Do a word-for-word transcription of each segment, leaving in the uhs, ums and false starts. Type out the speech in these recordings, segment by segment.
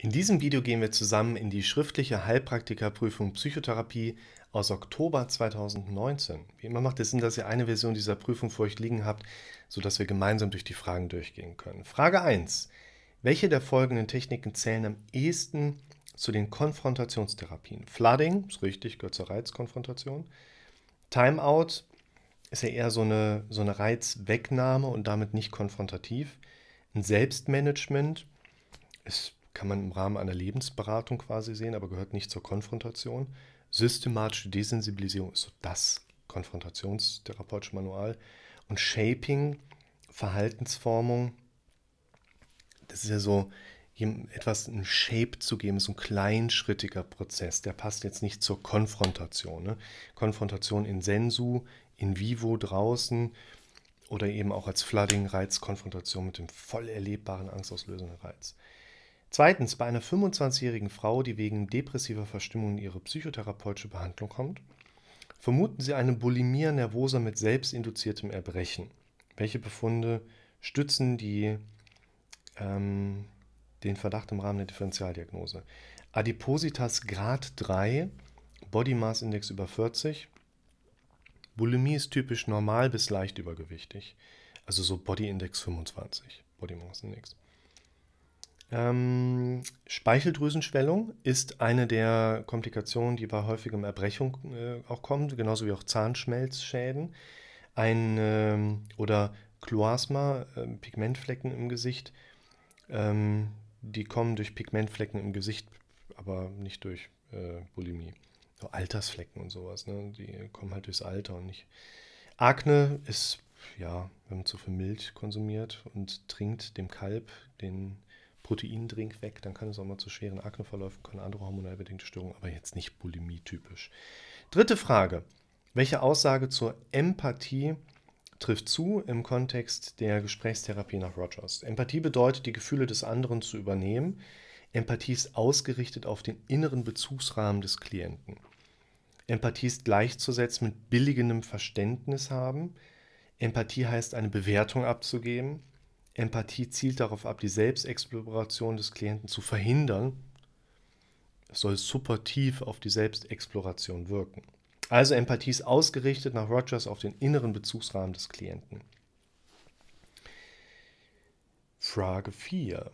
In diesem Video gehen wir zusammen in die schriftliche Heilpraktikerprüfung Psychotherapie aus Oktober zweitausendneunzehn. Wie immer macht es Sinn, dass ihr eine Version dieser Prüfung vor euch liegen habt, sodass wir gemeinsam durch die Fragen durchgehen können. Frage eins. Welche der folgenden Techniken zählen am ehesten zu den Konfrontationstherapien? Flooding, ist richtig, gehört zur Reizkonfrontation. Timeout ist ja eher so eine, so eine Reizwegnahme und damit nicht konfrontativ. Ein Selbstmanagement ist kann man im Rahmen einer Lebensberatung quasi sehen, aber gehört nicht zur Konfrontation. Systematische Desensibilisierung ist so das konfrontationstherapeutische Manual. Und Shaping, Verhaltensformung, das ist ja so, etwas ein Shape zu geben, so ein kleinschrittiger Prozess, der passt jetzt nicht zur Konfrontation. Ne? Konfrontation in sensu, in vivo, draußen oder eben auch als Flooding-Reiz, Konfrontation mit dem voll erlebbaren, angstauslösenden Reiz. Zweitens, bei einer fünfundzwanzigjährigen Frau, die wegen depressiver Verstimmung in ihre psychotherapeutische Behandlung kommt, vermuten Sie eine Bulimia nervosa mit selbstinduziertem Erbrechen. Welche Befunde stützen die, ähm, den Verdacht im Rahmen der Differentialdiagnose? Adipositas Grad drei, Body Mass Index über vierzig. Bulimie ist typisch normal bis leicht übergewichtig, also so Body Index fünfundzwanzig, Body Mass Index. Ähm, Speicheldrüsenschwellung ist eine der Komplikationen, die bei häufigem Erbrechung äh, auch kommt, genauso wie auch Zahnschmelzschäden. Ein, ähm, oder Kloasma, äh, Pigmentflecken im Gesicht, ähm, die kommen durch Pigmentflecken im Gesicht, aber nicht durch äh, Bulimie. So Altersflecken und sowas, ne? Die kommen halt durchs Alter und nicht. Akne ist, ja, wenn man zu viel Milch konsumiert und trinkt dem Kalb den Proteindrink weg, dann kann es auch mal zu schweren Akneverläufen kommen, andere hormonell bedingte Störungen, aber jetzt nicht bulimie-typisch. Dritte Frage. Welche Aussage zur Empathie trifft zu im Kontext der Gesprächstherapie nach Rogers? Empathie bedeutet, die Gefühle des anderen zu übernehmen. Empathie ist ausgerichtet auf den inneren Bezugsrahmen des Klienten. Empathie ist gleichzusetzen mit billigendem Verständnis haben. Empathie heißt, eine Bewertung abzugeben. Empathie zielt darauf ab, die Selbstexploration des Klienten zu verhindern. Es soll supportiv auf die Selbstexploration wirken. Also Empathie ist ausgerichtet nach Rogers auf den inneren Bezugsrahmen des Klienten. Frage vier.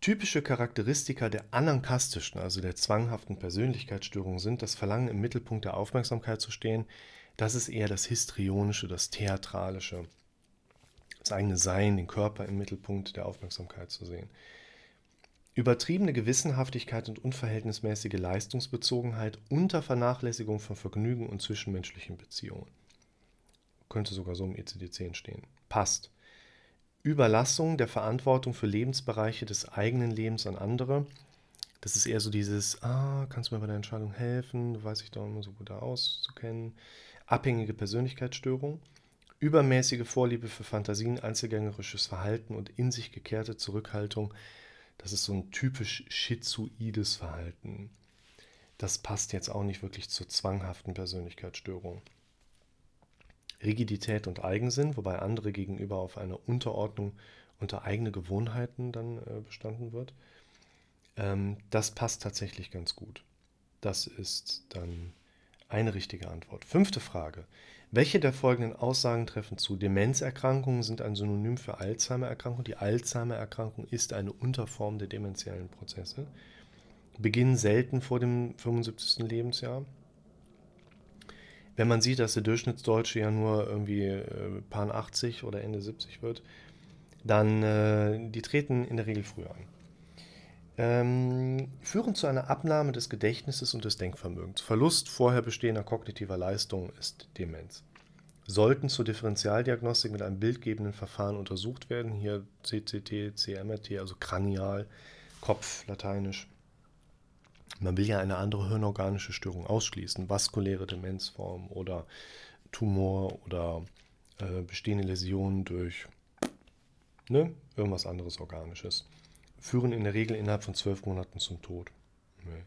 Typische Charakteristika der anankastischen, also der zwanghaften Persönlichkeitsstörung sind das Verlangen, im Mittelpunkt der Aufmerksamkeit zu stehen. Das ist eher das Histrionische, das Theatralische. Das eigene Sein, den Körper im Mittelpunkt der Aufmerksamkeit zu sehen. Übertriebene Gewissenhaftigkeit und unverhältnismäßige Leistungsbezogenheit unter Vernachlässigung von Vergnügen und zwischenmenschlichen Beziehungen. Könnte sogar so im E C D zehn stehen. Passt. Überlassung der Verantwortung für Lebensbereiche des eigenen Lebens an andere. Das ist eher so dieses, ah, kannst du mir bei der Entscheidung helfen? Du weißt dich doch immer so gut auszukennen. Abhängige Persönlichkeitsstörung. Übermäßige Vorliebe für Fantasien, einzelgängerisches Verhalten und in sich gekehrte Zurückhaltung, das ist so ein typisch schizoides Verhalten. Das passt jetzt auch nicht wirklich zur zwanghaften Persönlichkeitsstörung. Rigidität und Eigensinn, wobei andere gegenüber auf eine Unterordnung unter eigene Gewohnheiten dann äh, bestanden wird. Ähm, das passt tatsächlich ganz gut. Das ist dann eine richtige Antwort. Fünfte Frage. Welche der folgenden Aussagen treffen zu? Demenzerkrankungen sind ein Synonym für Alzheimererkrankung. Die Alzheimererkrankung ist eine Unterform der dementiellen Prozesse. Beginnen selten vor dem fünfundsiebzigsten Lebensjahr. Wenn man sieht, dass der Durchschnittsdeutsche ja nur irgendwie äh, Pan achtzig oder Ende siebzig wird, dann äh, die treten in der Regel früh an. Führen zu einer Abnahme des Gedächtnisses und des Denkvermögens. Verlust vorher bestehender kognitiver Leistungen ist Demenz. Sollten zur Differentialdiagnostik mit einem bildgebenden Verfahren untersucht werden, hier C C T, C M R T, also Kranial, Kopf, lateinisch. Man will ja eine andere hirnorganische Störung ausschließen, vaskuläre Demenzform oder Tumor oder äh, bestehende Läsionen durch ne, irgendwas anderes Organisches. Führen in der Regel innerhalb von zwölf Monaten zum Tod. Nee.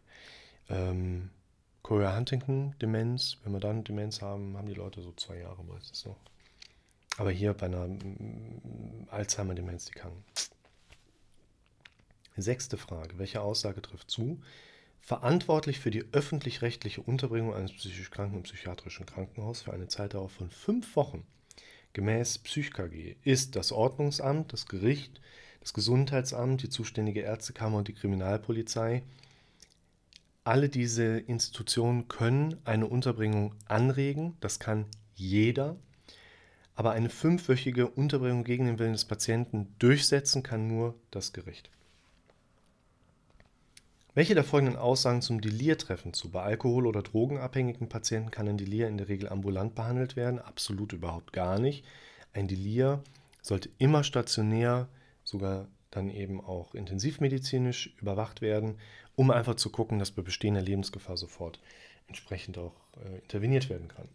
Ähm, Chorea Huntington-Demenz, wenn wir dann Demenz haben, haben die Leute so zwei Jahre meistens noch. Aber hier bei einer Alzheimer-Demenz, die kann Sechste Frage, welche Aussage trifft zu? Verantwortlich für die öffentlich-rechtliche Unterbringung eines psychisch Kranken im psychiatrischen Krankenhaus für eine Zeitdauer von fünf Wochen gemäß PsychKG ist das Ordnungsamt, das Gericht, das Gesundheitsamt, die zuständige Ärztekammer und die Kriminalpolizei. Alle diese Institutionen können eine Unterbringung anregen, das kann jeder, aber eine fünfwöchige Unterbringung gegen den Willen des Patienten durchsetzen kann nur das Gericht. Welche der folgenden Aussagen zum Delir treffen zu? Bei alkohol- oder drogenabhängigen Patienten kann ein Delir in der Regel ambulant behandelt werden, absolut überhaupt gar nicht. Ein Delir sollte immer stationär, sogar dann eben auch intensivmedizinisch überwacht werden, um einfach zu gucken, dass bei bestehender Lebensgefahr sofort entsprechend auch äh, interveniert werden kann.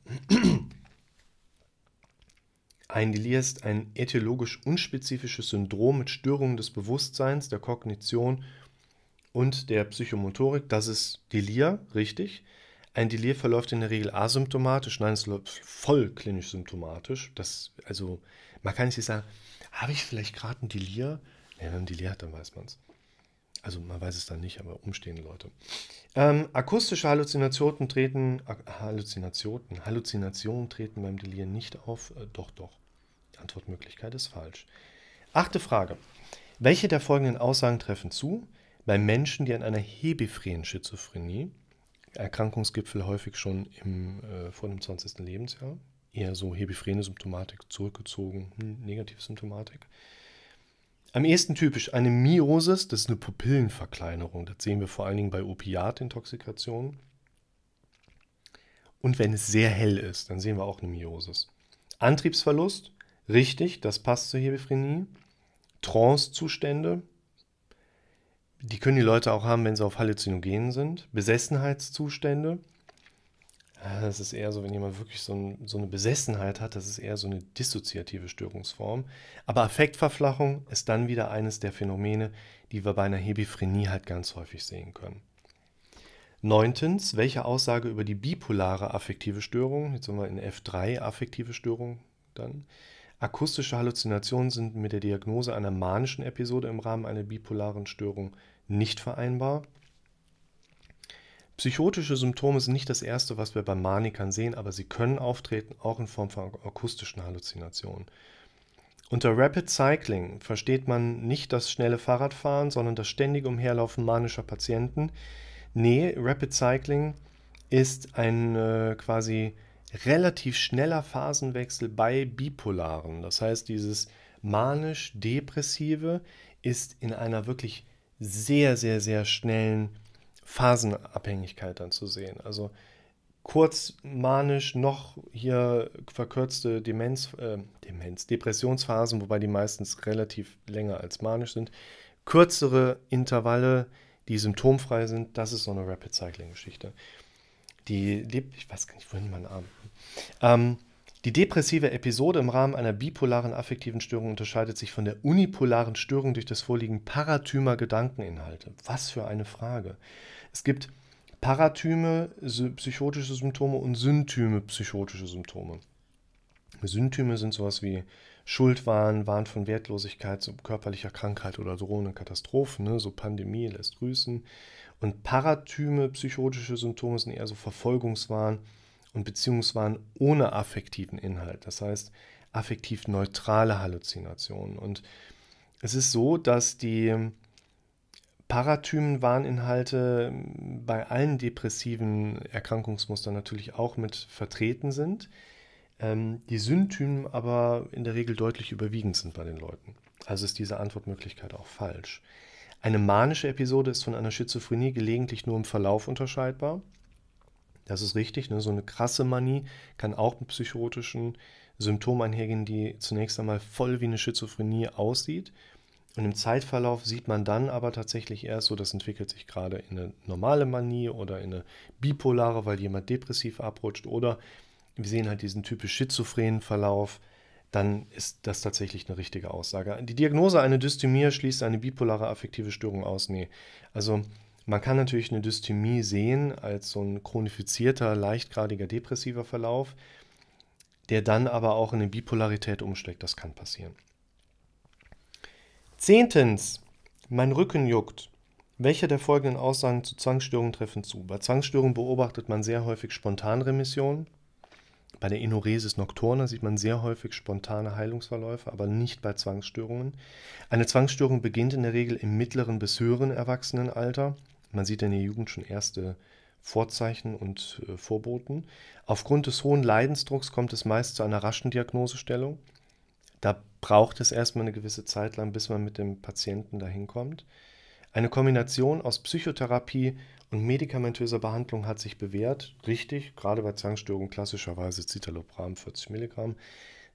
Ein Delir ist ein etiologisch unspezifisches Syndrom mit Störungen des Bewusstseins, der Kognition und der Psychomotorik. Das ist Delir, richtig. Ein Delir verläuft in der Regel asymptomatisch, nein, es läuft voll klinisch symptomatisch. Das, also man kann nicht sagen, habe ich vielleicht gerade ein Delir? Ja, wenn man ein Delir hat, dann weiß man es. Also man weiß es dann nicht, aber umstehende Leute. Ähm, akustische Halluzinationen treten, Halluzinationen, Halluzinationen treten beim Delir nicht auf. Äh, doch, doch. Die Antwortmöglichkeit ist falsch. Achte Frage. Welche der folgenden Aussagen treffen zu? Bei Menschen, die an einer hebephrenen Schizophrenie, Erkrankungsgipfel häufig schon im, äh, vor dem zwanzigsten Lebensjahr, eher so hebephrene Symptomatik, zurückgezogen, negative Symptomatik. Am ehesten typisch eine Miosis, das ist eine Pupillenverkleinerung, das sehen wir vor allen Dingen bei Opiatintoxikationen. Und wenn es sehr hell ist, dann sehen wir auch eine Miosis. Antriebsverlust, richtig, das passt zur Hebephrenie. Trancezustände, die können die Leute auch haben, wenn sie auf Halluzinogenen sind. Besessenheitszustände. Das ist eher so, wenn jemand wirklich so, ein, so eine Besessenheit hat, das ist eher so eine dissoziative Störungsform. Aber Affektverflachung ist dann wieder eines der Phänomene, die wir bei einer Hebephrenie halt ganz häufig sehen können. Neuntens, welche Aussage über die bipolare affektive Störung, jetzt sind wir in F drei affektive Störung dann, akustische Halluzinationen sind mit der Diagnose einer manischen Episode im Rahmen einer bipolaren Störung nicht vereinbar. Psychotische Symptome sind nicht das Erste, was wir bei Manikern sehen, aber sie können auftreten, auch in Form von akustischen Halluzinationen. Unter Rapid Cycling versteht man nicht das schnelle Fahrradfahren, sondern das ständige Umherlaufen manischer Patienten. Nee, Rapid Cycling ist ein äh, quasi... relativ schneller Phasenwechsel bei Bipolaren. Das heißt, dieses manisch-depressive ist in einer wirklich sehr, sehr, sehr schnellen Phasenabhängigkeit dann zu sehen. Also kurz manisch, noch hier verkürzte Demenz, äh, Demenz, Depressionsphasen, wobei die meistens relativ länger als manisch sind. Kürzere Intervalle, die symptomfrei sind, das ist so eine Rapid-Cycling-Geschichte. Die, ich weiß gar nicht, wohin mein Arm. Ähm, die depressive Episode im Rahmen einer bipolaren affektiven Störung unterscheidet sich von der unipolaren Störung durch das Vorliegen paratümer Gedankeninhalte. Was für eine Frage. Es gibt Paratüme, psychotische Symptome und Syntüme, psychotische Symptome. Syntüme sind sowas wie Schuldwahn, Wahn von Wertlosigkeit, so körperlicher Krankheit oder drohende Katastrophen, ne? So Pandemie lässt grüßen. Und Paratüme, psychotische Symptome sind eher so Verfolgungswahn und Beziehungswahn ohne affektiven Inhalt. Das heißt, affektiv neutrale Halluzinationen. Und es ist so, dass die paratümen Wahninhalte bei allen depressiven Erkrankungsmustern natürlich auch mit vertreten sind. Ähm, die Syntymen aber in der Regel deutlich überwiegend sind bei den Leuten. Also ist diese Antwortmöglichkeit auch falsch. Eine manische Episode ist von einer Schizophrenie gelegentlich nur im Verlauf unterscheidbar. Das ist richtig, ne? So eine krasse Manie kann auch mit psychotischen Symptomen einhergehen, die zunächst einmal voll wie eine Schizophrenie aussieht. Und im Zeitverlauf sieht man dann aber tatsächlich erst so, das entwickelt sich gerade in eine normale Manie oder in eine bipolare, weil jemand depressiv abrutscht. Oder wir sehen halt diesen typisch schizophrenen Verlauf. Dann ist das tatsächlich eine richtige Aussage. Die Diagnose einer Dysthymie schließt eine bipolare affektive Störung aus. Nee, also man kann natürlich eine Dysthymie sehen als so ein chronifizierter, leichtgradiger depressiver Verlauf, der dann aber auch in eine Bipolarität umschlägt. Das kann passieren. Zehntens, Mein Rücken juckt. Welche der folgenden Aussagen zu Zwangsstörungen treffen zu? Bei Zwangsstörungen beobachtet man sehr häufig Spontanremissionen. Bei der Enuresis nocturna sieht man sehr häufig spontane Heilungsverläufe, aber nicht bei Zwangsstörungen. Eine Zwangsstörung beginnt in der Regel im mittleren bis höheren Erwachsenenalter. Man sieht in der Jugend schon erste Vorzeichen und äh, Vorboten. Aufgrund des hohen Leidensdrucks kommt es meist zu einer raschen Diagnosestellung. Da braucht es erstmal eine gewisse Zeit lang, bis man mit dem Patienten dahin kommt. Eine Kombination aus Psychotherapie und medikamentöser Behandlung hat sich bewährt. Richtig, gerade bei Zwangsstörungen klassischerweise Citalopram vierzig Milligramm.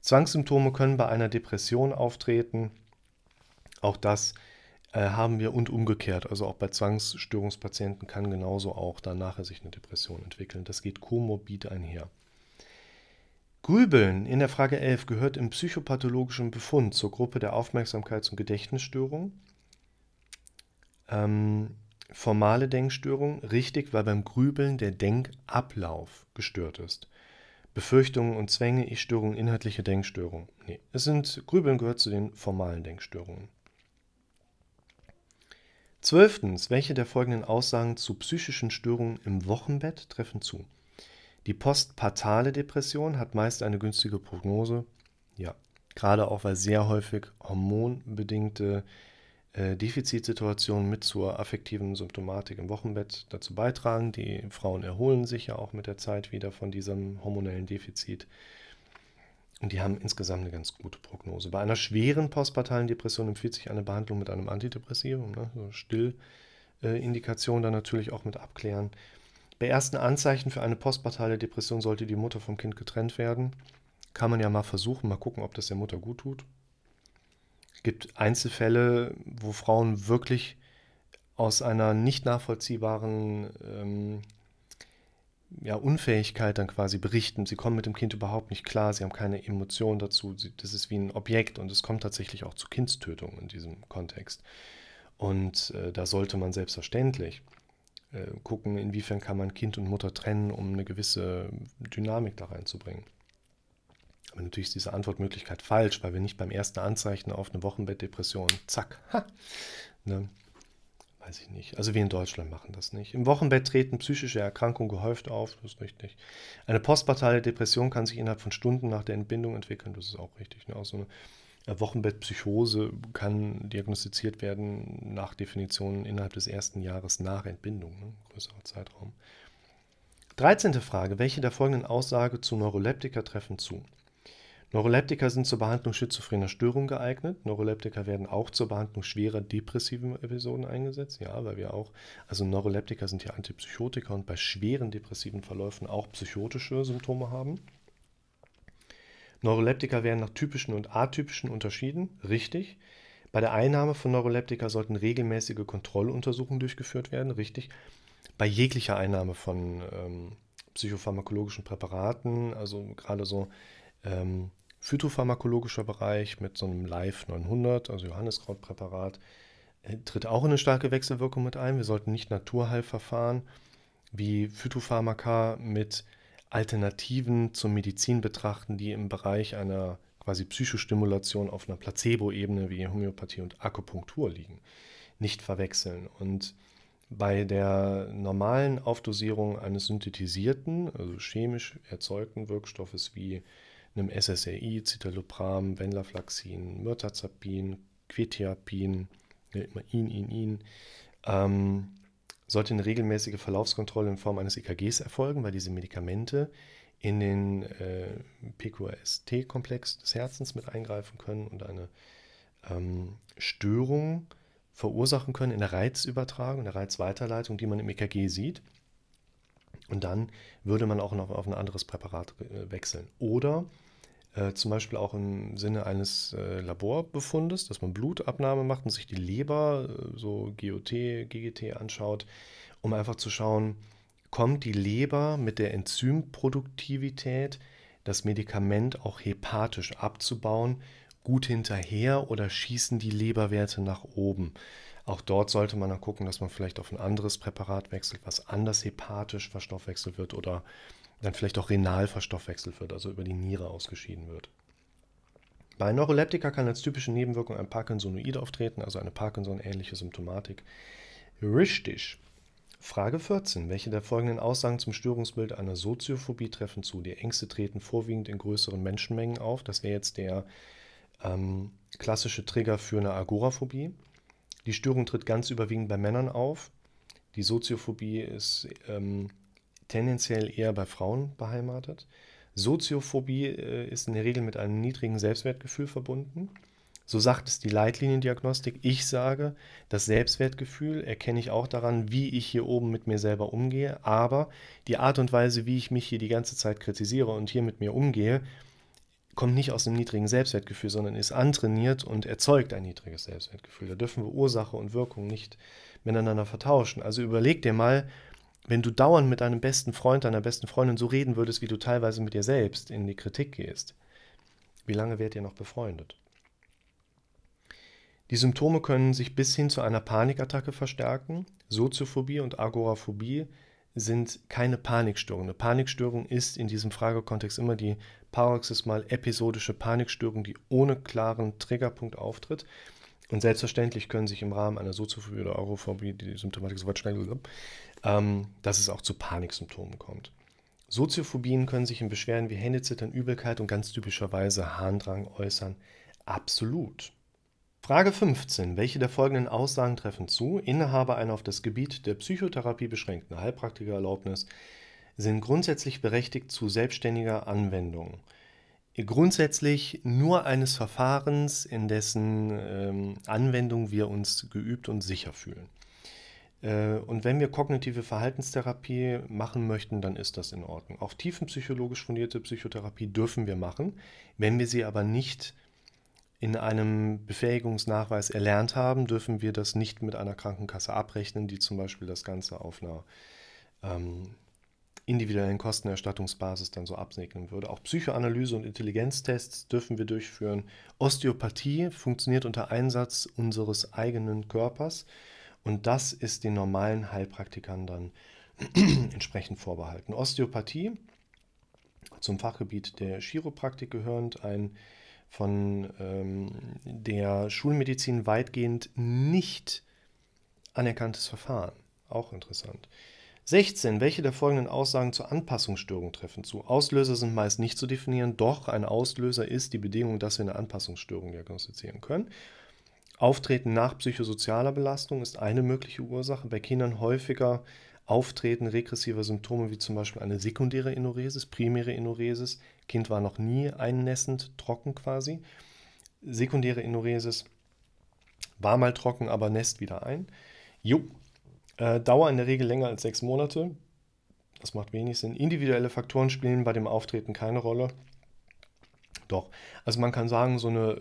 Zwangssymptome können bei einer Depression auftreten. Auch das äh, haben wir und umgekehrt. Also auch bei Zwangsstörungspatienten kann genauso auch danach sich eine Depression entwickeln. Das geht komorbid einher. Grübeln in der Frage elf gehört im psychopathologischen Befund zur Gruppe der Aufmerksamkeits- und Gedächtnisstörungen. Ähm, formale Denkstörung, richtig, weil beim Grübeln der Denkablauf gestört ist. Befürchtungen und Zwänge, Ich-Störung, inhaltliche Denkstörung. Nee, es sind, Grübeln gehört zu den formalen Denkstörungen. Zwölftens, welche der folgenden Aussagen zu psychischen Störungen im Wochenbett treffen zu? Die postpartale Depression hat meist eine günstige Prognose. Ja, gerade auch, weil sehr häufig hormonbedingte Defizitsituationen mit zur affektiven Symptomatik im Wochenbett dazu beitragen. Die Frauen erholen sich ja auch mit der Zeit wieder von diesem hormonellen Defizit und die haben insgesamt eine ganz gute Prognose. Bei einer schweren postpartalen Depression empfiehlt sich eine Behandlung mit einem Antidepressivum, ne? So Stillindikation dann natürlich auch mit abklären. Bei ersten Anzeichen für eine postpartale Depression sollte die Mutter vom Kind getrennt werden. Kann man ja mal versuchen, mal gucken, ob das der Mutter gut tut. Es gibt Einzelfälle, wo Frauen wirklich aus einer nicht nachvollziehbaren ähm, ja, Unfähigkeit dann quasi berichten. Sie kommen mit dem Kind überhaupt nicht klar, sie haben keine Emotionen dazu, sie, das ist wie ein Objekt und es kommt tatsächlich auch zu Kindstötungen in diesem Kontext. Und äh, da sollte man selbstverständlich äh, gucken, inwiefern kann man Kind und Mutter trennen, um eine gewisse Dynamik da reinzubringen. Aber natürlich ist diese Antwortmöglichkeit falsch, weil wir nicht beim ersten Anzeichen auf eine Wochenbettdepression, zack, ha, ne, weiß ich nicht. Also wir in Deutschland machen das nicht. Im Wochenbett treten psychische Erkrankungen gehäuft auf, das ist richtig. Eine postpartale Depression kann sich innerhalb von Stunden nach der Entbindung entwickeln, das ist auch richtig. Ne? Auch so eine Wochenbettpsychose kann diagnostiziert werden, nach Definition innerhalb des ersten Jahres nach Entbindung, ne? Größerer Zeitraum. dreizehnte Frage, welche der folgenden Aussage zu Neuroleptika treffen zu? Neuroleptika sind zur Behandlung schizophrener Störungen geeignet. Neuroleptika werden auch zur Behandlung schwerer depressiver Episoden eingesetzt. Ja, weil wir auch, also Neuroleptika sind ja Antipsychotika und bei schweren depressiven Verläufen auch psychotische Symptome haben. Neuroleptika werden nach typischen und atypischen unterschieden. Richtig. Bei der Einnahme von Neuroleptika sollten regelmäßige Kontrolluntersuchungen durchgeführt werden. Richtig. Bei jeglicher Einnahme von ähm, psychopharmakologischen Präparaten, also gerade so ähm, phytopharmakologischer Bereich mit so einem Live neunhundert, also Johanniskrautpräparat, äh, tritt auch eine starke Wechselwirkung mit ein. Wir sollten nicht Naturheilverfahren wie Phytopharmaka mit Alternativen zur Medizin betrachten, die im Bereich einer quasi Psychostimulation auf einer Placebo-Ebene wie Homöopathie und Akupunktur liegen. Nicht verwechseln. Und bei der normalen Aufdosierung eines synthetisierten, also chemisch erzeugten Wirkstoffes wie einem S S R I, Citalopram, Venlaflaxin, Mirtazapin, Quetiapin, ja, immer in, in, in, ähm, sollte eine regelmäßige Verlaufskontrolle in Form eines E K Gs erfolgen, weil diese Medikamente in den äh, P Q R S T-Komplex des Herzens mit eingreifen können und eine ähm, Störung verursachen können in der Reizübertragung, in der Reizweiterleitung, die man im E K G sieht. Und dann würde man auch noch auf ein anderes Präparat wechseln. Oder äh, zum Beispiel auch im Sinne eines äh, Laborbefundes, dass man Blutabnahme macht und sich die Leber, äh, so G O T, G G T anschaut, um einfach zu schauen, kommt die Leber mit der Enzymproduktivität, das Medikament auch hepatisch abzubauen, gut hinterher oder schießen die Leberwerte nach oben. Auch dort sollte man dann gucken, dass man vielleicht auf ein anderes Präparat wechselt, was anders hepatisch verstoffwechselt wird oder dann vielleicht auch renal verstoffwechselt wird, also über die Niere ausgeschieden wird. Bei Neuroleptika kann als typische Nebenwirkung ein Parkinsonoid auftreten, also eine Parkinson-ähnliche Symptomatik. Richtig. Frage vierzehn. Welche der folgenden Aussagen zum Störungsbild einer Soziophobie treffen zu? Die Ängste treten vorwiegend in größeren Menschenmengen auf. Das wäre jetzt der ähm, klassische Trigger für eine Agoraphobie. Die Störung tritt ganz überwiegend bei Männern auf. Die Soziophobie ist ähm, tendenziell eher bei Frauen beheimatet. Soziophobie äh, ist in der Regel mit einem niedrigen Selbstwertgefühl verbunden. So sagt es die Leitliniendiagnostik. Ich sage, das Selbstwertgefühl erkenne ich auch daran, wie ich hier oben mit mir selber umgehe. Aber die Art und Weise, wie ich mich hier die ganze Zeit kritisiere und hier mit mir umgehe, kommt nicht aus einem niedrigen Selbstwertgefühl, sondern ist antrainiert und erzeugt ein niedriges Selbstwertgefühl. Da dürfen wir Ursache und Wirkung nicht miteinander vertauschen. Also überleg dir mal, wenn du dauernd mit deinem besten Freund, deiner besten Freundin so reden würdest, wie du teilweise mit dir selbst in die Kritik gehst, wie lange wärt ihr noch befreundet? Die Symptome können sich bis hin zu einer Panikattacke verstärken. Soziophobie und Agoraphobie sind keine Panikstörung. Eine Panikstörung ist in diesem Fragekontext immer die paroxysmal episodische Panikstörung, die ohne klaren Triggerpunkt auftritt. Und selbstverständlich können sich im Rahmen einer Soziophobie oder Agoraphobie die Symptomatik so weit steigern, ähm, dass es auch zu Paniksymptomen kommt. Soziophobien können sich in Beschwerden wie Händezittern, Übelkeit und ganz typischerweise Harndrang äußern. Absolut. Frage fünfzehn. Welche der folgenden Aussagen treffen zu? Inhaber einer auf das Gebiet der Psychotherapie beschränkten Heilpraktikererlaubnis sind grundsätzlich berechtigt zu selbstständiger Anwendung. Grundsätzlich nur eines Verfahrens, in dessen ähm, Anwendung wir uns geübt und sicher fühlen. Äh, und wenn wir kognitive Verhaltenstherapie machen möchten, dann ist das in Ordnung. Auch tiefenpsychologisch fundierte Psychotherapie dürfen wir machen, wenn wir sie aber nicht in einem Befähigungsnachweis erlernt haben, dürfen wir das nicht mit einer Krankenkasse abrechnen, die zum Beispiel das Ganze auf einer ähm, individuellen Kostenerstattungsbasis dann so absegnen würde. Auch Psychoanalyse und Intelligenztests dürfen wir durchführen. Osteopathie funktioniert unter Einsatz unseres eigenen Körpers und das ist den normalen Heilpraktikern dann entsprechend vorbehalten. Osteopathie, zum Fachgebiet der Chiropraktik gehörend, ein von ähm, der Schulmedizin weitgehend nicht anerkanntes Verfahren. Auch interessant. sechzehn. Welche der folgenden Aussagen zur Anpassungsstörung treffen zu? Auslöser sind meist nicht zu definieren, doch ein Auslöser ist die Bedingung, dass wir eine Anpassungsstörung diagnostizieren können. Auftreten nach psychosozialer Belastung ist eine mögliche Ursache. Bei Kindern häufiger Auftreten regressiver Symptome wie zum Beispiel eine sekundäre Enuresis, primäre Enuresis. Kind war noch nie einnässend, trocken quasi. Sekundäre Enuresis war mal trocken, aber nässt wieder ein. Jo. Dauer in der Regel länger als sechs Monate. Das macht wenig Sinn. Individuelle Faktoren spielen bei dem Auftreten keine Rolle. Doch. Also man kann sagen, so eine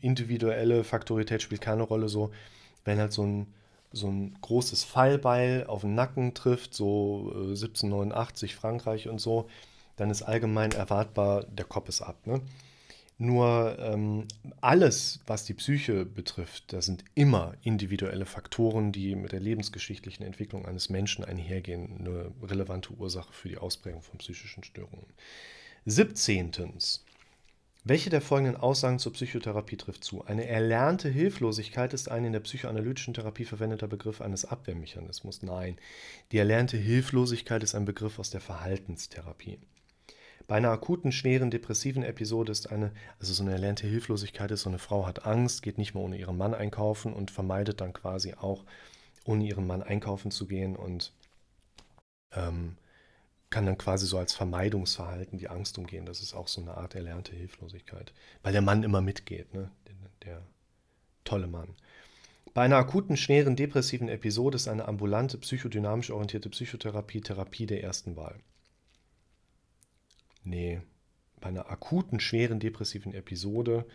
individuelle Faktorität spielt keine Rolle. So, wenn halt so ein, so ein großes Fallbeil auf den Nacken trifft, so siebzehnhundertneunundachtzig Frankreich und so, dann ist allgemein erwartbar, der Kopf ist ab, ne? Nur ähm, alles, was die Psyche betrifft, da sind immer individuelle Faktoren, die mit der lebensgeschichtlichen Entwicklung eines Menschen einhergehen, eine relevante Ursache für die Ausprägung von psychischen Störungen. siebzehn. Welche der folgenden Aussagen zur Psychotherapie trifft zu? Eine erlernte Hilflosigkeit ist ein in der psychoanalytischen Therapie verwendeter Begriff eines Abwehrmechanismus. Nein, die erlernte Hilflosigkeit ist ein Begriff aus der Verhaltenstherapie. Bei einer akuten, schweren, depressiven Episode ist eine, also so eine erlernte Hilflosigkeit ist, so eine Frau hat Angst, geht nicht mehr ohne ihren Mann einkaufen und vermeidet dann quasi auch, ohne ihren Mann einkaufen zu gehen und ähm, kann dann quasi so als Vermeidungsverhalten die Angst umgehen. Das ist auch so eine Art erlernte Hilflosigkeit, weil der Mann immer mitgeht, ne? der, der tolle Mann. Bei einer akuten, schweren, depressiven Episode ist eine ambulante, psychodynamisch orientierte Psychotherapie Therapie der ersten Wahl. Nee, bei einer akuten, schweren, depressiven Episode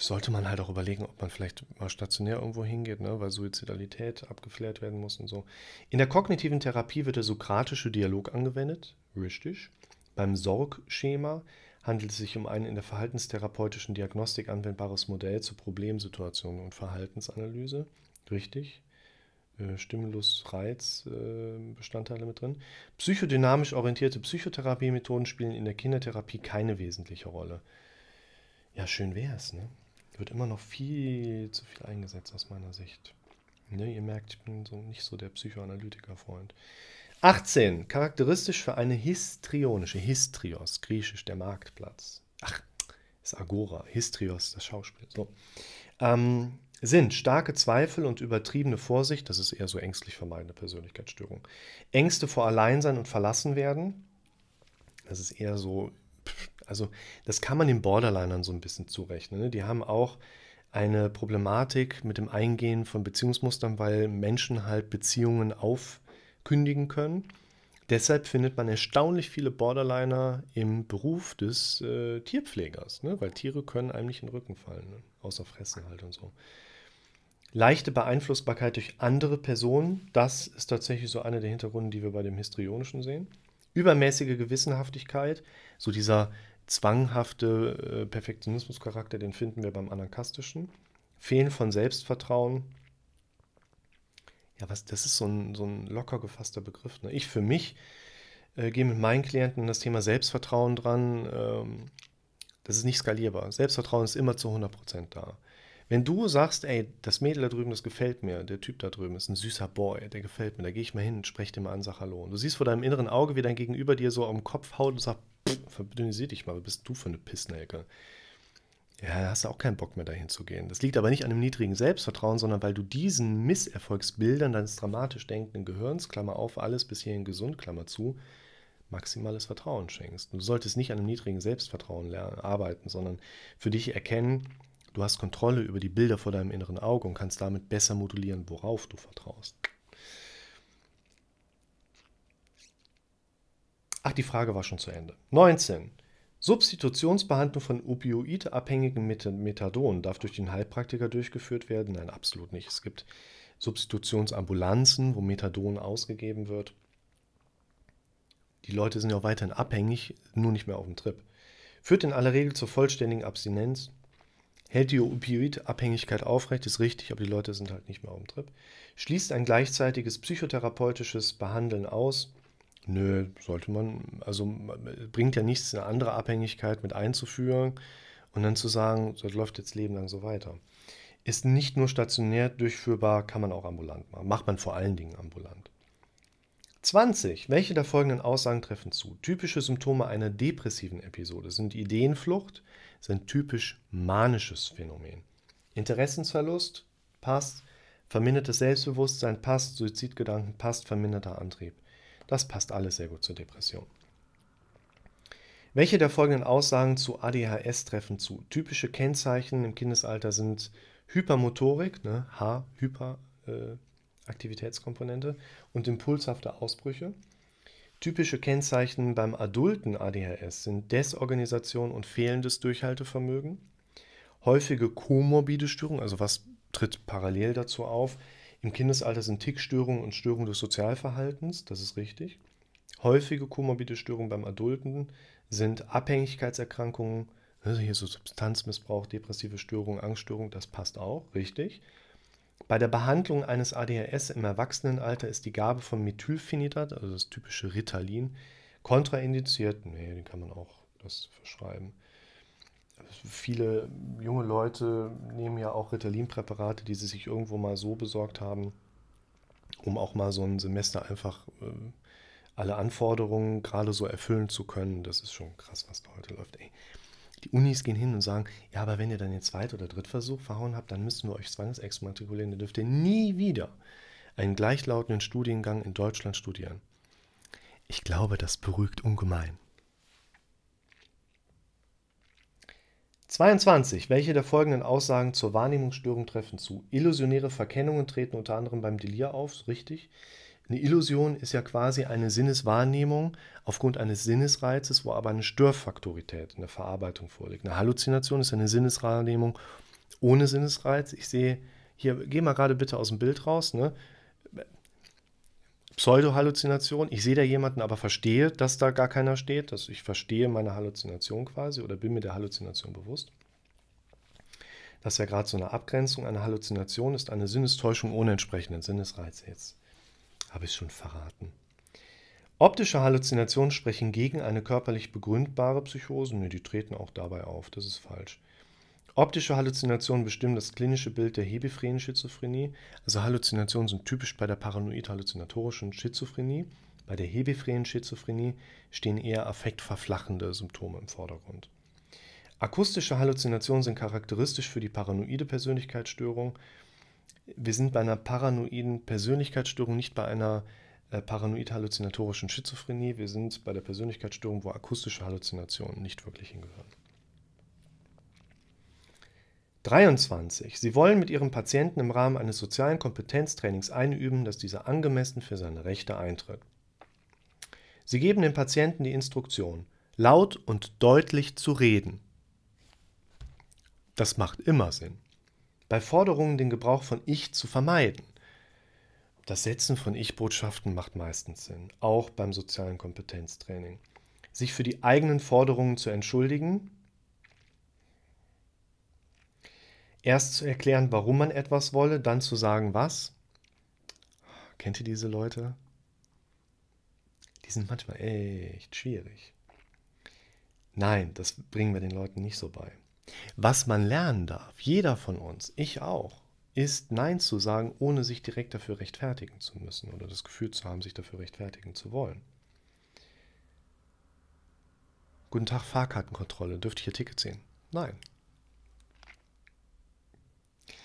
sollte man halt auch überlegen, ob man vielleicht mal stationär irgendwo hingeht, ne? Weil Suizidalität abgeklärt werden muss und so. In der kognitiven Therapie wird der sokratische Dialog angewendet, richtig. Beim Sorg-Schema handelt es sich um ein in der verhaltenstherapeutischen Diagnostik anwendbares Modell zur Problemsituation und Verhaltensanalyse, richtig. Stimulus-Reiz-Bestandteile mit drin. Psychodynamisch orientierte Psychotherapie-Methoden spielen in der Kindertherapie keine wesentliche Rolle. Ja, schön wäre es, ne? Wird immer noch viel zu viel eingesetzt aus meiner Sicht. Ne, ihr merkt, ich bin so nicht so der Psychoanalytiker-Freund. achtzehn. Charakteristisch für eine histrionische. Histrios, griechisch, der Marktplatz. Ach, ist Agora. Histrios, das Schauspiel. So. Ähm, sind starke Zweifel und übertriebene Vorsicht, das ist eher so ängstlich vermeidende Persönlichkeitsstörung. Ängste vor Alleinsein und Verlassenwerden, das ist eher so, also das kann man den Borderlinern so ein bisschen zurechnen. Ne? Die haben auch eine Problematik mit dem Eingehen von Beziehungsmustern, weil Menschen halt Beziehungen aufkündigen können. Deshalb findet man erstaunlich viele Borderliner im Beruf des äh, Tierpflegers, ne? Weil Tiere können einem nicht in den Rücken fallen, ne? Außer fressen halt und so. Leichte Beeinflussbarkeit durch andere Personen, das ist tatsächlich so einer der Hintergründe, die wir bei dem Histrionischen sehen. Übermäßige Gewissenhaftigkeit, so dieser zwanghafte äh, Perfektionismuscharakter, den finden wir beim Anankastischen. Fehlen von Selbstvertrauen. Ja, was, das ist so ein, so ein locker gefasster Begriff. Ne? Ich für mich äh, gehe mit meinen Klienten das Thema Selbstvertrauen dran. Ähm, das ist nicht skalierbar. Selbstvertrauen ist immer zu hundert Prozent da. Wenn du sagst, ey, das Mädel da drüben, das gefällt mir, der Typ da drüben ist ein süßer Boy, der gefällt mir, da gehe ich mal hin, spreche dir mal an, sag hallo. Und du siehst vor deinem inneren Auge, wie dein Gegenüber dir so am Kopf haut und sagt, verdünnisier dich mal, was bist du für eine Pissnelke? Ja, da hast du auch keinen Bock mehr, dahin zu gehen. Das liegt aber nicht an einem niedrigen Selbstvertrauen, sondern weil du diesen Misserfolgsbildern deines dramatisch denkenden Gehirns, Klammer auf, alles bis hierhin gesund, Klammer zu, maximales Vertrauen schenkst. Und du solltest nicht an einem niedrigen Selbstvertrauen lernen, arbeiten, sondern für dich erkennen, du hast Kontrolle über die Bilder vor deinem inneren Auge und kannst damit besser modulieren, worauf du vertraust. Ach, die Frage war schon zu Ende. neunzehn. Substitutionsbehandlung von opioidabhängigen Methadon darf durch den Heilpraktiker durchgeführt werden? Nein, absolut nicht. Es gibt Substitutionsambulanzen, wo Methadon ausgegeben wird. Die Leute sind ja auch weiterhin abhängig, nur nicht mehr auf dem Trip. Führt in aller Regel zur vollständigen Abstinenz. Hält die Opioidabhängigkeit aufrecht, ist richtig, aber die Leute sind halt nicht mehr auf dem Trip. Schließt ein gleichzeitiges psychotherapeutisches Behandeln aus? Nö, sollte man, also bringt ja nichts, eine andere Abhängigkeit mit einzuführen und dann zu sagen, das läuft jetzt Leben lang so weiter. Ist nicht nur stationär durchführbar, kann man auch ambulant machen. Macht man vor allen Dingen ambulant. zwanzig. Welche der folgenden Aussagen treffen zu? Typische Symptome einer depressiven Episode sind Ideenflucht, sind typisch manisches Phänomen. Interessensverlust, passt. Vermindertes Selbstbewusstsein, passt. Suizidgedanken, passt. Verminderter Antrieb. Das passt alles sehr gut zur Depression. Welche der folgenden Aussagen zu A D H S treffen zu? Typische Kennzeichen im Kindesalter sind Hypermotorik, ne? H, Hyperaktivitätskomponente äh, und impulshafte Ausbrüche. Typische Kennzeichen beim adulten A D H S sind Desorganisation und fehlendes Durchhaltevermögen. Häufige komorbide Störungen, also was tritt parallel dazu auf? Im Kindesalter sind Tickstörungen und Störungen des Sozialverhaltens, das ist richtig. Häufige komorbide Störungen beim Adulten sind Abhängigkeitserkrankungen, also hier so Substanzmissbrauch, depressive Störungen, Angststörungen, das passt auch, richtig. Bei der Behandlung eines A D H S im Erwachsenenalter ist die Gabe von Methylphenidat, also das typische Ritalin, kontraindiziert. Nee, den kann man auch das verschreiben. Viele junge Leute nehmen ja auch Ritalin-Präparate, die sie sich irgendwo mal so besorgt haben, um auch mal so ein Semester einfach äh, alle Anforderungen gerade so erfüllen zu können. Das ist schon krass, was da heute läuft, ey. Die Unis gehen hin und sagen, ja, aber wenn ihr dann den Zweit- oder Drittversuch verhauen habt, dann müssen wir euch zwangsexmatrikulieren, dann dürft ihr nie wieder einen gleichlautenden Studiengang in Deutschland studieren. Ich glaube, das beruhigt ungemein. zweiundzwanzig. Welche der folgenden Aussagen zur Wahrnehmungsstörung treffen zu? Illusionäre Verkennungen treten unter anderem beim Delir auf, richtig. Eine Illusion ist ja quasi eine Sinneswahrnehmung aufgrund eines Sinnesreizes, wo aber eine Störfaktorität in der Verarbeitung vorliegt. Eine Halluzination ist eine Sinneswahrnehmung ohne Sinnesreiz. Ich sehe, hier, geh mal gerade bitte aus dem Bild raus, ne? Pseudo-Halluzination, ich sehe da jemanden, aber verstehe, dass da gar keiner steht, dass ich verstehe meine Halluzination quasi oder bin mir der Halluzination bewusst. Das wäre gerade so eine Abgrenzung. Eine Halluzination ist eine Sinnestäuschung ohne entsprechenden Sinnesreiz. Jetzt habe ich es schon verraten. Optische Halluzinationen sprechen gegen eine körperlich begründbare Psychose. Ne, die treten auch dabei auf. Das ist falsch. Optische Halluzinationen bestimmen das klinische Bild der hebephrenen Schizophrenie. Also Halluzinationen sind typisch bei der paranoid-halluzinatorischen Schizophrenie. Bei der hebephrenen Schizophrenie stehen eher affektverflachende Symptome im Vordergrund. Akustische Halluzinationen sind charakteristisch für die paranoide Persönlichkeitsstörung. Wir sind bei einer paranoiden Persönlichkeitsstörung, nicht bei einer äh, paranoid-halluzinatorischen Schizophrenie. Wir sind bei der Persönlichkeitsstörung, wo akustische Halluzinationen nicht wirklich hingehören. dreiundzwanzig. Sie wollen mit Ihrem Patienten im Rahmen eines sozialen Kompetenztrainings einüben, dass dieser angemessen für seine Rechte eintritt. Sie geben dem Patienten die Instruktion, laut und deutlich zu reden. Das macht immer Sinn. Bei Forderungen den Gebrauch von Ich zu vermeiden. Das Setzen von Ich-Botschaften macht meistens Sinn, auch beim sozialen Kompetenztraining. Sich für die eigenen Forderungen zu entschuldigen. Erst zu erklären, warum man etwas wolle, dann zu sagen, was. Kennt ihr diese Leute? Die sind manchmal echt schwierig. Nein, das bringen wir den Leuten nicht so bei. Was man lernen darf, jeder von uns, ich auch, ist Nein zu sagen, ohne sich direkt dafür rechtfertigen zu müssen oder das Gefühl zu haben, sich dafür rechtfertigen zu wollen. Guten Tag, Fahrkartenkontrolle. Dürfte ich Ihr Ticket sehen? Nein.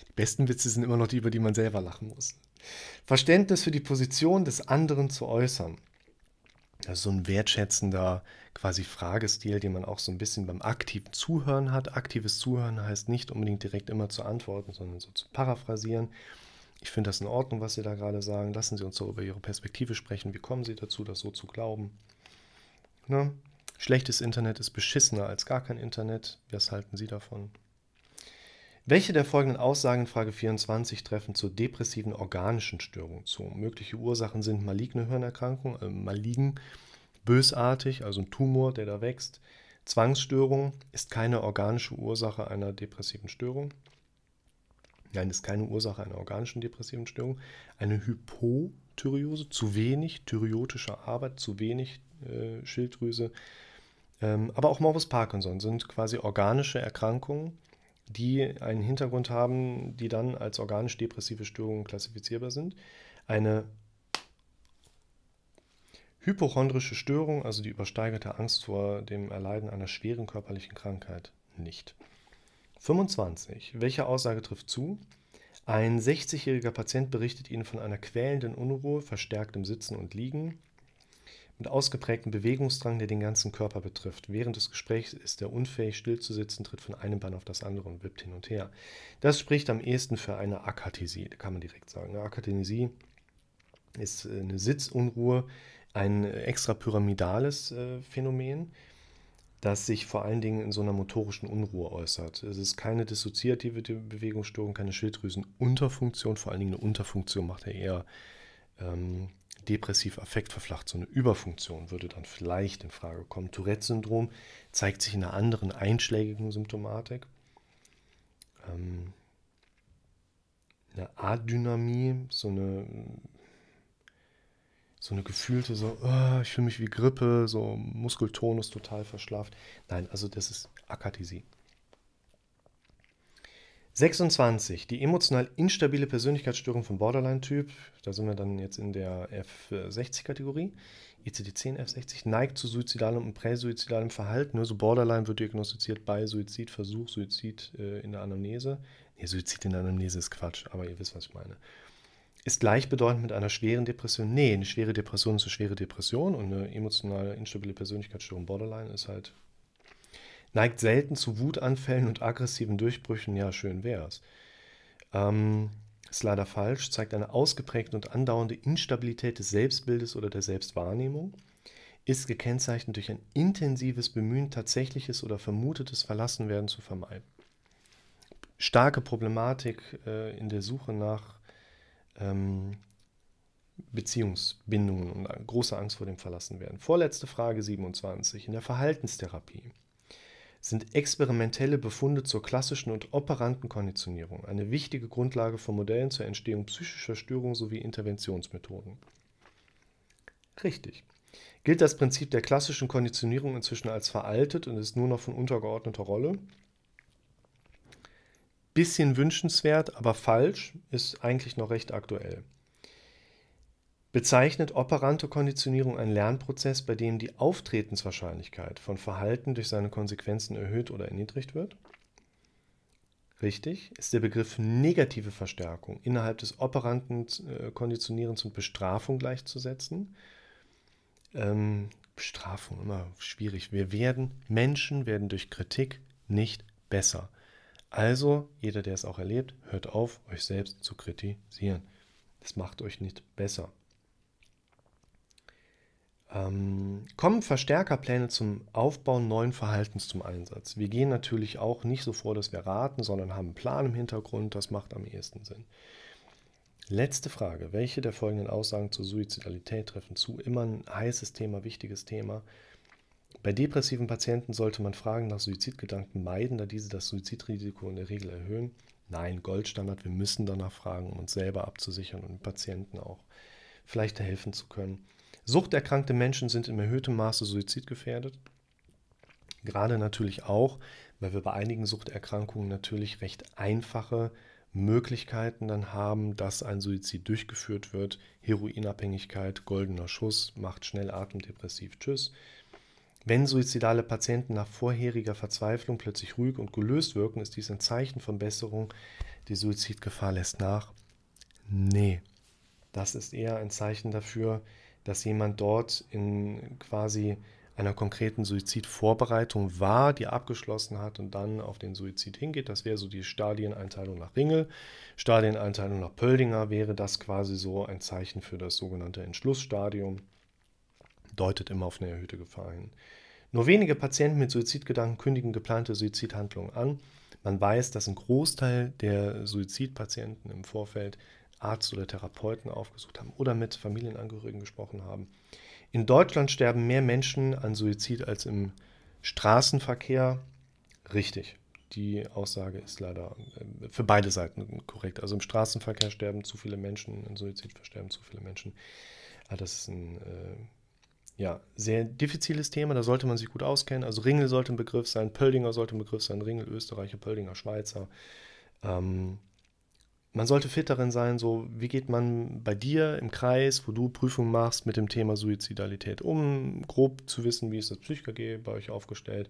Die besten Witze sind immer noch die, über die man selber lachen muss. Verständnis für die Position des anderen zu äußern. Das ist so ein wertschätzender quasi Fragestil, den man auch so ein bisschen beim aktiven Zuhören hat. Aktives Zuhören heißt nicht unbedingt direkt immer zu antworten, sondern so zu paraphrasieren. Ich finde das in Ordnung, was Sie da gerade sagen. Lassen Sie uns so über Ihre Perspektive sprechen. Wie kommen Sie dazu, das so zu glauben? Ne? Schlechtes Internet ist beschissener als gar kein Internet. Was halten Sie davon? Welche der folgenden Aussagen in Frage vierundzwanzig treffen zur depressiven organischen Störung zu? Mögliche Ursachen sind maligne Hirnerkrankung, äh, maligen, bösartig, also ein Tumor, der da wächst. Zwangsstörung ist keine organische Ursache einer depressiven Störung. Nein, ist keine Ursache einer organischen depressiven Störung. Eine Hypothyreose, zu wenig thyreotische Arbeit, zu wenig äh, Schilddrüse. Ähm, aber auch Morbus Parkinson sind quasi organische Erkrankungen, die einen Hintergrund haben, die dann als organisch-depressive Störungen klassifizierbar sind. Eine hypochondrische Störung, also die übersteigerte Angst vor dem Erleiden einer schweren körperlichen Krankheit, nicht. fünfundzwanzig. Welche Aussage trifft zu? Ein sechzigjähriger Patient berichtet Ihnen von einer quälenden Unruhe, verstärktem Sitzen und Liegen, mit ausgeprägtem Bewegungsdrang, der den ganzen Körper betrifft. Während des Gesprächs ist er unfähig, still zu sitzen, tritt von einem Bein auf das andere und wippt hin und her. Das spricht am ehesten für eine Akathisie, kann man direkt sagen. Eine Akathisie ist eine Sitzunruhe, ein extrapyramidales Phänomen, das sich vor allen Dingen in so einer motorischen Unruhe äußert. Es ist keine dissoziative Bewegungsstörung, keine Schilddrüsenunterfunktion, vor allen Dingen eine Unterfunktion macht er eher ähm, depressiv affektverflacht, so eine Überfunktion würde dann vielleicht in Frage kommen. Tourette-Syndrom zeigt sich in einer anderen einschlägigen Symptomatik. Ähm, eine Adynamie, so eine, so eine gefühlte, so oh, ich fühle mich wie Grippe, so Muskeltonus total verschlafft. Nein, also das ist Akathisie. sechsundzwanzig. Die emotional instabile Persönlichkeitsstörung von Borderline-Typ, da sind wir dann jetzt in der F sechzig-Kategorie, I C D zehn F sechzig, neigt zu suizidalem und präsuizidalem Verhalten. Also Borderline wird diagnostiziert bei Suizidversuch, Suizid äh, in der Anamnese. Nee, Suizid in der Anamnese ist Quatsch, aber ihr wisst, was ich meine. Ist gleichbedeutend mit einer schweren Depression? Nee, eine schwere Depression ist eine schwere Depression und eine emotional instabile Persönlichkeitsstörung Borderline ist halt... Neigt selten zu Wutanfällen und aggressiven Durchbrüchen, ja, schön wär's. Ähm, ist leider falsch, zeigt eine ausgeprägte und andauernde Instabilität des Selbstbildes oder der Selbstwahrnehmung, ist gekennzeichnet durch ein intensives Bemühen, tatsächliches oder vermutetes Verlassenwerden zu vermeiden. Starke Problematik äh, in der Suche nach ähm, Beziehungsbindungen und große Angst vor dem Verlassenwerden. Vorletzte Frage, siebenundzwanzig, in der Verhaltenstherapie. sind experimentelle Befunde zur klassischen und operanten Konditionierung eine wichtige Grundlage von Modellen zur Entstehung psychischer Störungen sowie Interventionsmethoden. Richtig. Gilt das Prinzip der klassischen Konditionierung inzwischen als veraltet und ist nur noch von untergeordneter Rolle? Bisschen wünschenswert, aber falsch, ist eigentlich noch recht aktuell. Bezeichnet operante Konditionierung einen Lernprozess, bei dem die Auftretenswahrscheinlichkeit von Verhalten durch seine Konsequenzen erhöht oder erniedrigt wird? Richtig. Ist der Begriff negative Verstärkung innerhalb des operanten Konditionierens und Bestrafung gleichzusetzen? Ähm, Bestrafung, immer schwierig. Wir werden, Menschen werden durch Kritik nicht besser. Also, jeder, der es auch erlebt, hört auf, euch selbst zu kritisieren. Das macht euch nicht besser. Ähm, kommen Verstärkerpläne zum Aufbau neuen Verhaltens zum Einsatz? Wir gehen natürlich auch nicht so vor, dass wir raten, sondern haben einen Plan im Hintergrund. Das macht am ehesten Sinn. Letzte Frage. Welche der folgenden Aussagen zur Suizidalität treffen zu? Immer ein heißes Thema, wichtiges Thema. Bei depressiven Patienten sollte man Fragen nach Suizidgedanken meiden, da diese das Suizidrisiko in der Regel erhöhen. Nein, Goldstandard, wir müssen danach fragen, um uns selber abzusichern und den Patienten auch vielleicht helfen zu können. Suchterkrankte Menschen sind in erhöhtem Maße suizidgefährdet. Gerade natürlich auch, weil wir bei einigen Suchterkrankungen natürlich recht einfache Möglichkeiten dann haben, dass ein Suizid durchgeführt wird. Heroinabhängigkeit, goldener Schuss, macht schnell atemdepressiv, tschüss. Wenn suizidale Patienten nach vorheriger Verzweiflung plötzlich ruhig und gelöst wirken, ist dies ein Zeichen von Besserung. Die Suizidgefahr lässt nach. Nee, das ist eher ein Zeichen dafür, dass jemand dort in quasi einer konkreten Suizidvorbereitung war, die abgeschlossen hat und dann auf den Suizid hingeht. Das wäre so die Stadieneinteilung nach Ringel. Stadieneinteilung nach Pöldinger wäre das quasi so ein Zeichen für das sogenannte Entschlussstadium. Deutet immer auf eine erhöhte Gefahr hin. Nur wenige Patienten mit Suizidgedanken kündigen geplante Suizidhandlungen an. Man weiß, dass ein Großteil der Suizidpatienten im Vorfeld Arzt oder Therapeuten aufgesucht haben oder mit Familienangehörigen gesprochen haben. In Deutschland sterben mehr Menschen an Suizid als im Straßenverkehr. Richtig, die Aussage ist leider für beide Seiten korrekt. Also im Straßenverkehr sterben zu viele Menschen, im Suizid versterben zu viele Menschen. Aber das ist ein ja, sehr diffiziles Thema, da sollte man sich gut auskennen. Also Ringel sollte ein Begriff sein, Pöldinger sollte ein Begriff sein, Ringel, Österreicher, Pöldinger, Schweizer. Ähm, man sollte fit darin sein, so wie geht man bei dir im Kreis, wo du Prüfungen machst, mit dem Thema Suizidalität um, grob zu wissen, wie ist das Psych-K G bei euch aufgestellt.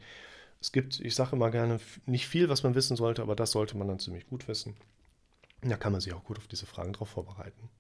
Es gibt, ich sage immer gerne, nicht viel, was man wissen sollte, aber das sollte man dann ziemlich gut wissen. Da kann man sich auch gut auf diese Fragen drauf vorbereiten.